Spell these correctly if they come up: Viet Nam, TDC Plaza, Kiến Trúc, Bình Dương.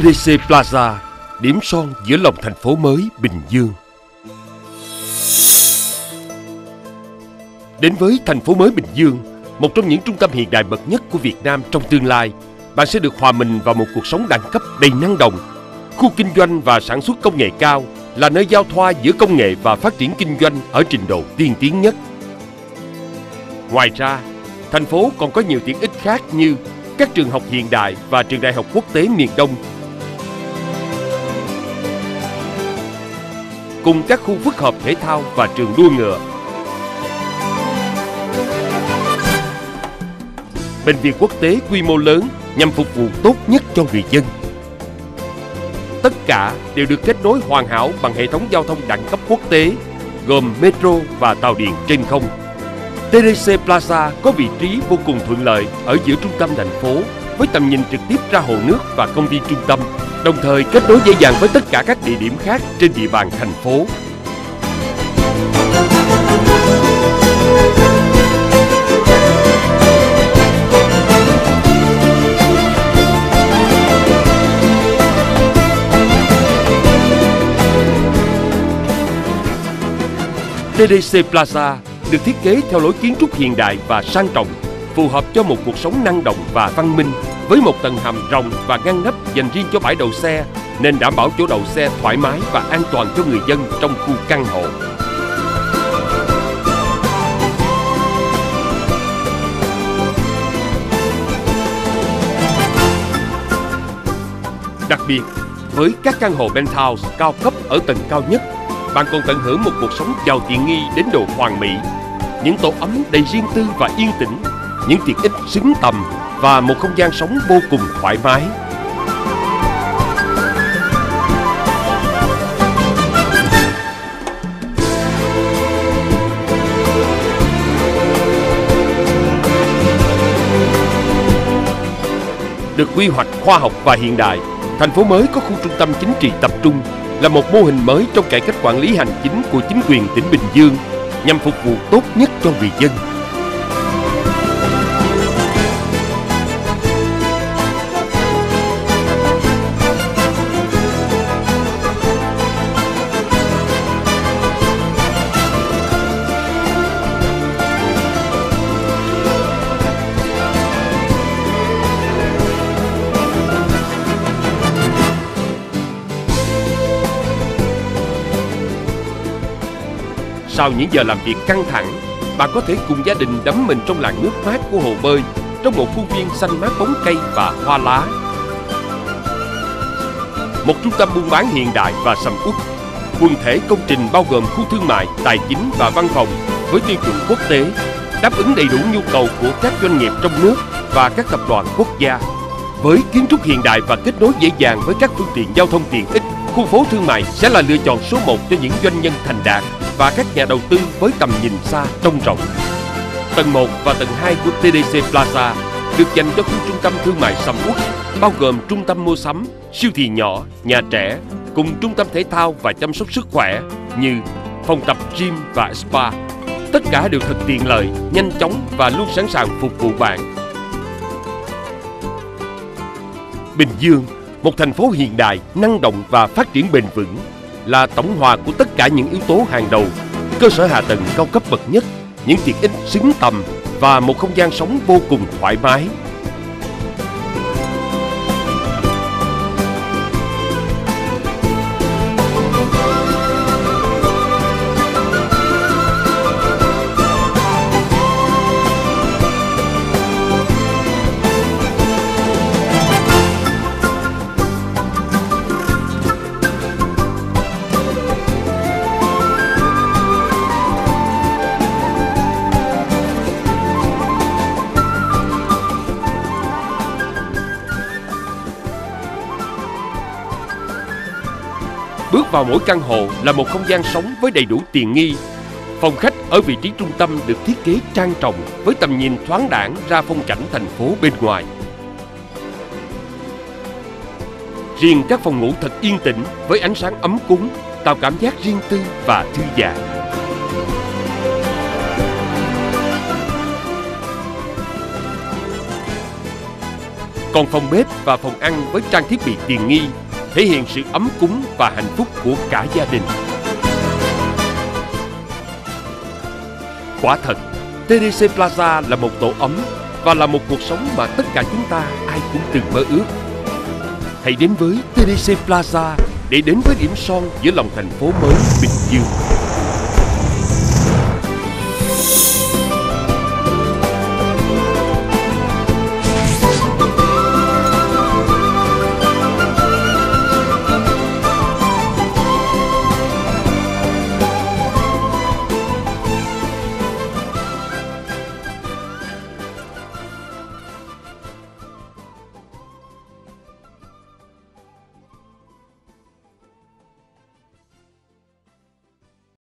TDC Plaza, điểm son giữa lòng thành phố mới Bình Dương. Đến với thành phố mới Bình Dương, một trong những trung tâm hiện đại bậc nhất của Việt Nam trong tương lai, bạn sẽ được hòa mình vào một cuộc sống đẳng cấp đầy năng động. Khu kinh doanh và sản xuất công nghệ cao là nơi giao thoa giữa công nghệ và phát triển kinh doanh ở trình độ tiên tiến nhất. Ngoài ra, thành phố còn có nhiều tiện ích khác như các trường học hiện đại và trường đại học quốc tế miền Đông, cùng các khu phức hợp thể thao và trường đua ngựa. Bệnh viện quốc tế quy mô lớn nhằm phục vụ tốt nhất cho người dân. Tất cả đều được kết nối hoàn hảo bằng hệ thống giao thông đẳng cấp quốc tế, gồm metro và tàu điện trên không. TDC Plaza có vị trí vô cùng thuận lợi ở giữa trung tâm thành phố, với tầm nhìn trực tiếp ra hồ nước và công viên trung tâm, đồng thời kết nối dễ dàng với tất cả các địa điểm khác trên địa bàn thành phố. TDC Plaza được thiết kế theo lối kiến trúc hiện đại và sang trọng, phù hợp cho một cuộc sống năng động và văn minh, với một tầng hầm rộng và ngăn nắp dành riêng cho bãi đậu xe, nên đảm bảo chỗ đậu xe thoải mái và an toàn cho người dân trong khu căn hộ. Đặc biệt, với các căn hộ penthouse cao cấp ở tầng cao nhất, bạn còn tận hưởng một cuộc sống giàu tiện nghi đến độ hoàn mỹ, những tổ ấm đầy riêng tư và yên tĩnh, những tiện ích xứng tầm và một không gian sống vô cùng thoải mái. Được quy hoạch khoa học và hiện đại, thành phố mới có khu trung tâm chính trị tập trung là một mô hình mới trong cải cách quản lý hành chính của chính quyền tỉnh Bình Dương nhằm phục vụ tốt nhất cho người dân. Sau những giờ làm việc căng thẳng, bạn có thể cùng gia đình đắm mình trong làn nước mát của hồ bơi, trong một khuôn viên xanh mát bóng cây và hoa lá. Một trung tâm buôn bán hiện đại và sầm uất, quần thể công trình bao gồm khu thương mại, tài chính và văn phòng với tiêu chuẩn quốc tế, đáp ứng đầy đủ nhu cầu của các doanh nghiệp trong nước và các tập đoàn quốc gia. Với kiến trúc hiện đại và kết nối dễ dàng với các phương tiện giao thông tiện ích, khu phố thương mại sẽ là lựa chọn số 1 cho những doanh nhân thành đạt và các nhà đầu tư với tầm nhìn xa trông rộng. Tầng 1 và tầng 2 của TDC Plaza được dành cho khu trung tâm thương mại sầm uất, bao gồm trung tâm mua sắm, siêu thị nhỏ, nhà trẻ, cùng trung tâm thể thao và chăm sóc sức khỏe như phòng tập gym và spa. Tất cả đều thật tiện lợi, nhanh chóng và luôn sẵn sàng phục vụ bạn. Bình Dương, một thành phố hiện đại, năng động và phát triển bền vững, là tổng hòa của tất cả những yếu tố hàng đầu, cơ sở hạ tầng cao cấp bậc nhất, những tiện ích xứng tầm và một không gian sống vô cùng thoải mái. Bước vào mỗi căn hộ là một không gian sống với đầy đủ tiện nghi. Phòng khách ở vị trí trung tâm được thiết kế trang trọng với tầm nhìn thoáng đãng ra phong cảnh thành phố bên ngoài. Riêng các phòng ngủ thật yên tĩnh với ánh sáng ấm cúng, tạo cảm giác riêng tư và thư giãn. còn phòng bếp và phòng ăn với trang thiết bị tiện nghi, thể hiện sự ấm cúng và hạnh phúc của cả gia đình. Quả thật, TDC Plaza là một tổ ấm và là một cuộc sống mà tất cả chúng ta ai cũng từng mơ ước. Hãy đến với TDC Plaza để đến với điểm son giữa lòng thành phố mới Bình Dương.